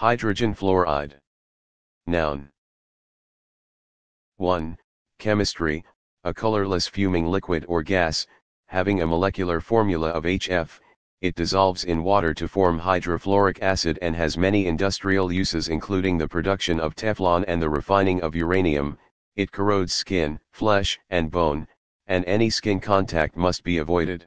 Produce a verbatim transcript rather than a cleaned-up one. Hydrogen fluoride. Noun. one. Chemistry, a colorless fuming liquid or gas, having a molecular formula of H F, it dissolves in water to form hydrofluoric acid and has many industrial uses including the production of Teflon and the refining of uranium. It corrodes skin, flesh, and bone, and any skin contact must be avoided.